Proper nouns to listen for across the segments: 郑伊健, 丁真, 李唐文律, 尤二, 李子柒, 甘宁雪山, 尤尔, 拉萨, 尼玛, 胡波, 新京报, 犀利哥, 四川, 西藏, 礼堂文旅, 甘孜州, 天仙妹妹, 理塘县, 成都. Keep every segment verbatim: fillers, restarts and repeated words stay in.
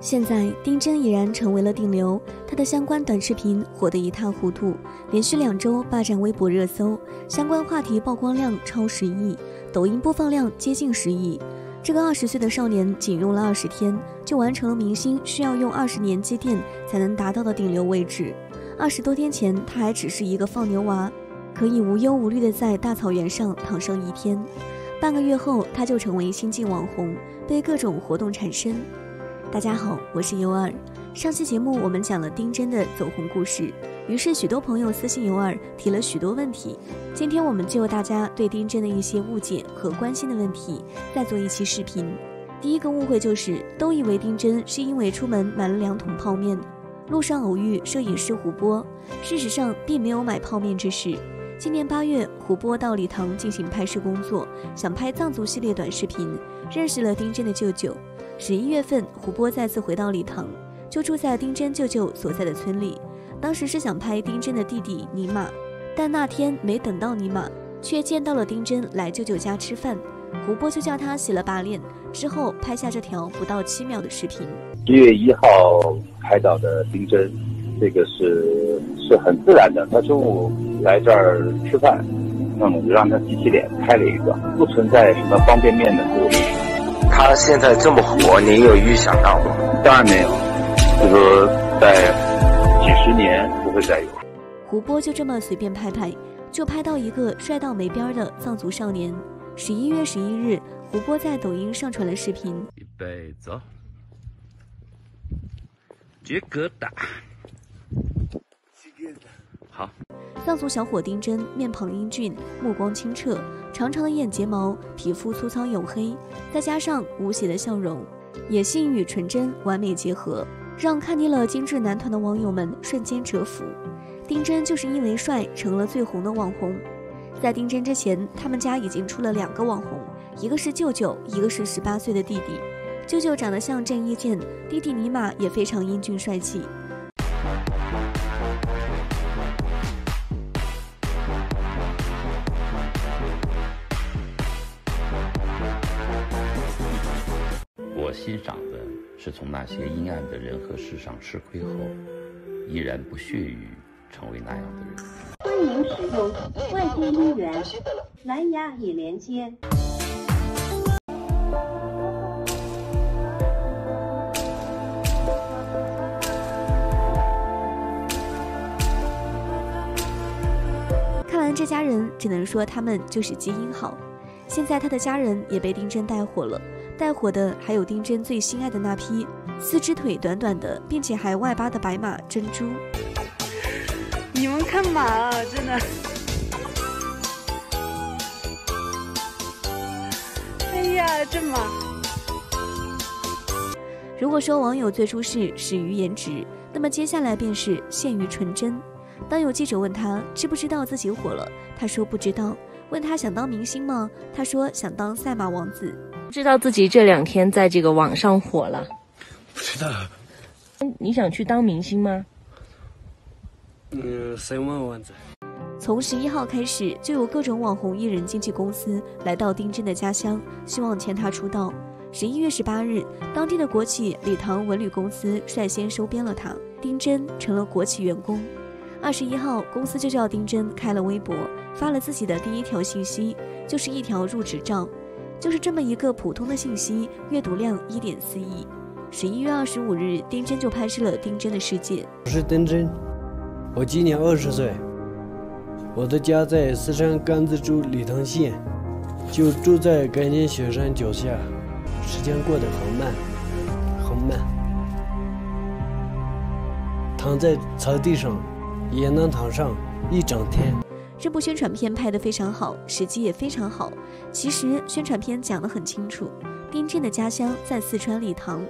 现在，丁真已然成为了顶流，他的相关短视频火得一塌糊涂，连续两周霸占微博热搜，相关话题曝光量超十亿，抖音播放量接近十亿。这个二十岁的少年仅用了二十天，就完成了明星需要用二十年积淀才能达到的顶流位置。二十多天前，他还只是一个放牛娃，可以无忧无虑地在大草原上躺上一天。半个月后，他就成为新晋网红，被各种活动缠身。大家好，我是尤二。上期节目我们讲了丁真的走红故事，于是许多朋友私信尤二提了许多问题。今天我们就大家对丁真的一些误解和关心的问题再做一期视频。第一个误会就是都以为丁真是因为出门买了两桶泡面，路上偶遇摄影师胡波，事实上并没有买泡面之事。今年八月，胡波到礼堂进行拍摄工作，想拍藏族系列短视频，认识了丁真的舅舅。十一月份，胡波再次回到礼堂，就住在丁真舅舅所在的村里。当时是想拍丁真的弟弟尼玛，但那天没等到尼玛，却见到了丁真来舅舅家吃饭。胡波就叫他洗了把脸，之后拍下这条不到七秒的视频。一月一号拍到的丁真，这个是是很自然的。他中午来这儿吃饭，那么就让他洗洗脸，拍了一个，不存在什么方便面的顾虑。他现在这么火，您有预想到吗？当然没有，就是说在几十年不会再有。胡波就这么随便拍拍，就拍到一个帅到没边儿的藏族少年。十一月十一日，胡波在抖音上传了视频。预备走，杰哥打。好。藏族小伙丁真面庞英俊，目光清澈，长长的眼睫毛，皮肤粗糙黝黑，再加上无邪的笑容，野性与纯真完美结合，让看腻了精致男团的网友们瞬间折服。丁真就是因为帅成了最红的网红。在丁真之前，他们家已经出了两个网红，一个是舅舅，一个是十八岁的弟弟。舅舅长得像郑伊健，弟弟尼玛也非常英俊帅气。我欣赏的是从那些阴暗的人和事上吃亏后，依然不屑于成为那样的人。欢迎使用外接音源，蓝牙已连接。看完这家人，只能说他们就是基因好。现在他的家人也被丁真带火了。带火的还有丁真最心爱的那匹四只腿短短的并且还外八的白马珍珠。你们看马啊，真的，哎呀，这马。如果说网友最初是始于颜值，那么接下来便是陷于纯真。当有记者问他知不知道自己火了，他说不知道。问他想当明星吗，他说想当赛马王子。知道自己这两天在这个网上火了？不知道。你想去当明星吗？嗯，赛马王子。从十一号开始，就有各种网红艺人经纪公司来到丁真的家乡，希望签他出道。十一月十八日，当地的国企礼堂文旅公司率先收编了他，丁真成了国企员工。二十一号，公司就叫丁真开了微博，发了自己的第一条信息，就是一条入职照。就是这么一个普通的信息，阅读量一点四亿。十一月二十五日，丁真就拍摄了《丁真的世界》。我是丁真，我今年二十岁，我的家在四川甘孜州理塘县，就住在甘宁雪山脚下。时间过得很慢，很慢。躺在草地上，也能躺上一整天。这部宣传片拍得非常好，时机也非常好。其实宣传片讲得很清楚，丁真的家乡在四川理塘，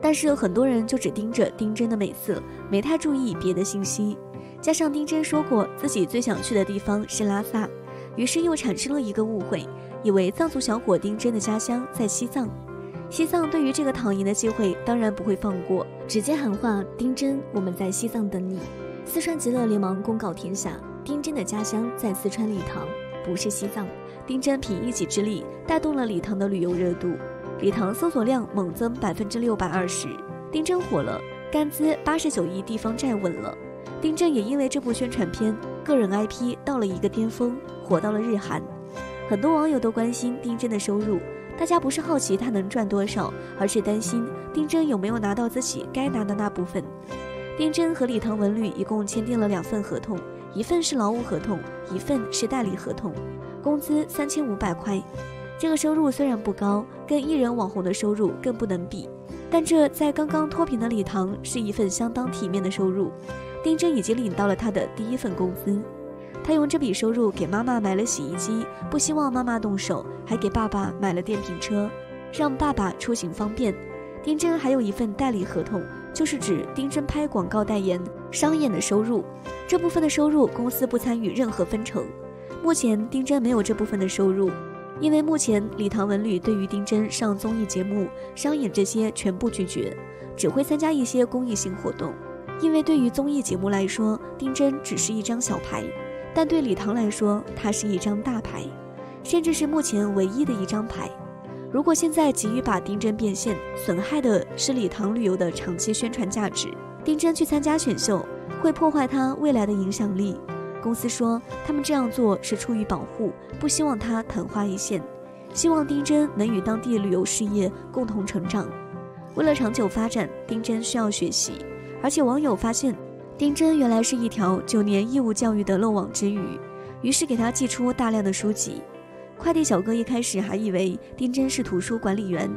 但是很多人就只盯着丁真的美色，没太注意别的信息。加上丁真说过自己最想去的地方是拉萨，于是又产生了一个误会，以为藏族小伙丁真的家乡在西藏。西藏对于这个躺赢的机会当然不会放过，直接喊话丁真：“我们在西藏等你！”四川极乐连忙公告天下。丁真的家乡在四川理塘，不是西藏。丁真凭一己之力带动了理塘的旅游热度，理塘搜索量猛增百分之六百二十。丁真火了，甘孜八十九亿地方债稳了。丁真也因为这部宣传片，个人 I P 到了一个巅峰，火到了日韩。很多网友都关心丁真的收入，大家不是好奇他能赚多少，而是担心丁真有没有拿到自己该拿的那部分。丁真和李唐文律一共签订了两份合同，一份是劳务合同，一份是代理合同，工资三千五百块。这个收入虽然不高，跟艺人网红的收入更不能比，但这在刚刚脱贫的李唐是一份相当体面的收入。丁真已经领到了他的第一份工资，他用这笔收入给妈妈买了洗衣机，不希望妈妈动手，还给爸爸买了电瓶车，让爸爸出行方便。丁真还有一份代理合同，就是指丁真拍广告代言商演的收入，这部分的收入公司不参与任何分成。目前丁真没有这部分的收入，因为目前李唐文律对于丁真上综艺节目、商演这些全部拒绝，只会参加一些公益性活动。因为对于综艺节目来说，丁真只是一张小牌，但对李唐来说，他是一张大牌，甚至是目前唯一的一张牌。如果现在急于把丁真变现，损害的是李唐旅游的长期宣传价值。丁真去参加选秀，会破坏他未来的影响力。公司说他们这样做是出于保护，不希望他昙花一现，希望丁真能与当地旅游事业共同成长。为了长久发展，丁真需要学习。而且网友发现，丁真原来是一条九年义务教育的漏网之鱼，于是给他寄出大量的书籍。快递小哥一开始还以为丁真是图书管理员，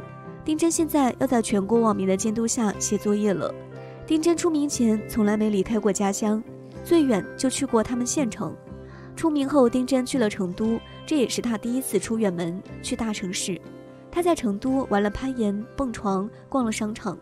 丁真现在要在全国网民的监督下写作业了。丁真出名前从来没离开过家乡，最远就去过他们县城。出名后，丁真去了成都，这也是他第一次出远门去大城市。他在成都玩了攀岩、蹦床，逛了商场。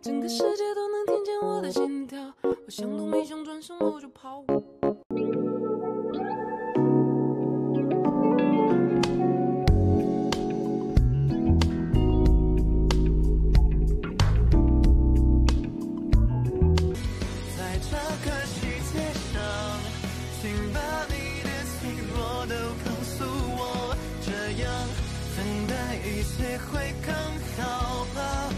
整个世界都能听见我的心跳，我想都没想，转身我就跑。在这个世界上，请把你的脆弱都告诉我，这样等待一切会更好吧。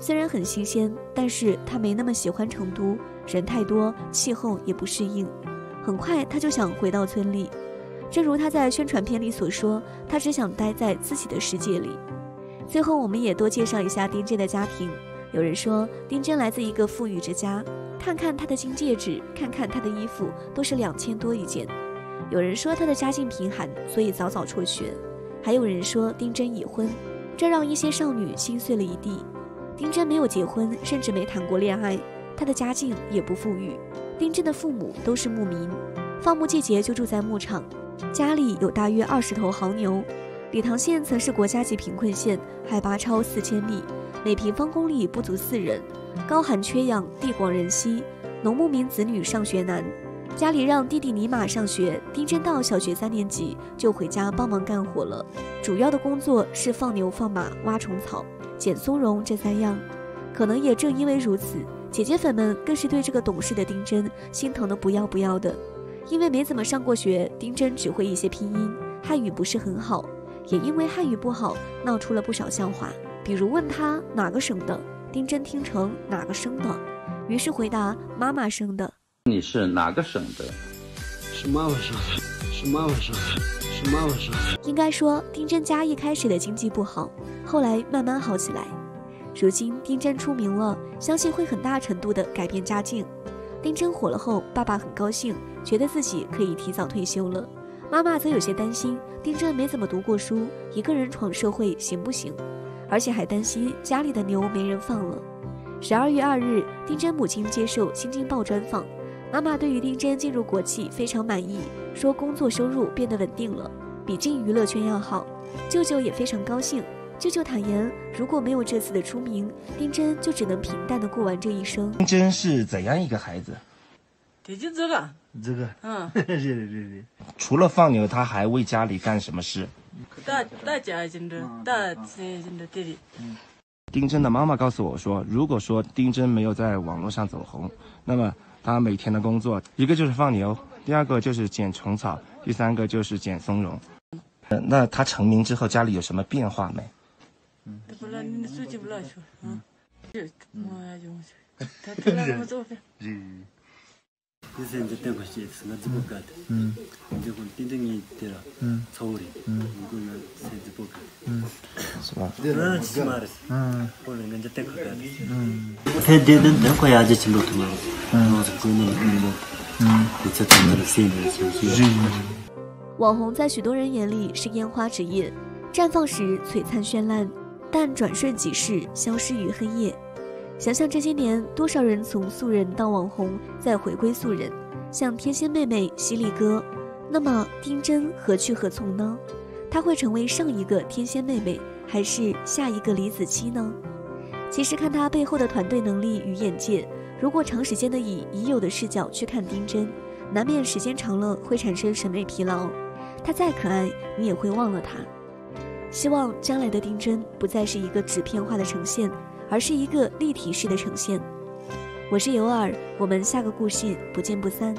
虽然很新鲜，但是他没那么喜欢成都，人太多，气候也不适应。很快他就想回到村里，正如他在宣传片里所说，他只想待在自己的世界里。最后我们也多介绍一下丁真的家庭。有人说丁真来自一个富裕之家，看看他的金戒指，看看他的衣服，都是两千多一件。有人说他的家境贫寒，所以早早辍学。还有人说丁真已婚，这让一些少女心碎了一地。丁真没有结婚，甚至没谈过恋爱，他的家境也不富裕。丁真的父母都是牧民，放牧季节就住在牧场，家里有大约二十头牦牛。理塘县曾是国家级贫困县，海拔超四千米，每平方公里不足四人，高寒缺氧，地广人稀，农牧民子女上学难。家里让弟弟尼玛上学，丁真到小学三年级就回家帮忙干活了，主要的工作是放牛、放马、挖虫草、捡松茸这三样。可能也正因为如此，姐姐粉们更是对这个懂事的丁真心疼的不要不要的。因为没怎么上过学，丁真只会一些拼音，汉语不是很好，也因为汉语不好闹出了不少笑话。比如问他哪个省的，丁真听成哪个生的，于是回答妈妈生的。你是哪个省的？是妈妈省的，是妈妈省的，是妈妈省的。应该说，丁真家一开始的经济不好，后来慢慢好起来。如今丁真出名了，相信会很大程度的改变家境。丁真火了后，爸爸很高兴，觉得自己可以提早退休了。妈妈则有些担心，丁真没怎么读过书，一个人闯社会行不行？而且还担心家里的牛没人放了。十二月二日，丁真母亲接受《新京报》专访。妈妈对于丁真进入国企非常满意，说工作收入变得稳定了，比进娱乐圈要好。舅舅也非常高兴，舅舅坦言，如果没有这次的出名，丁真就只能平淡的过完这一生。丁真是怎样一个孩子？得就这个，这个，嗯，对对对。除了放牛，他还为家里干什么事？大大家真的，大些真的这里。丁真的妈妈告诉我说，如果说丁真没有在网络上走红，那么她每天的工作，一个就是放牛，第二个就是捡虫草，第三个就是捡松茸。嗯、那她成名之后，家里有什么变化没？嗯。嗯 网红在许多人眼里是烟花纸叶，绽放时璀璨绚烂，但转瞬即逝，消失于黑夜。 想想这些年，多少人从素人到网红，再回归素人，像天仙妹妹、犀利哥，那么丁真何去何从呢？她会成为上一个天仙妹妹，还是下一个李子柒呢？其实看她背后的团队能力与眼界，如果长时间的以已有的视角去看丁真，难免时间长了会产生审美疲劳。她再可爱，你也会忘了她。希望将来的丁真不再是一个纸片化的呈现。 而是一个立体式的呈现。我是尤尔，我们下个故事不见不散。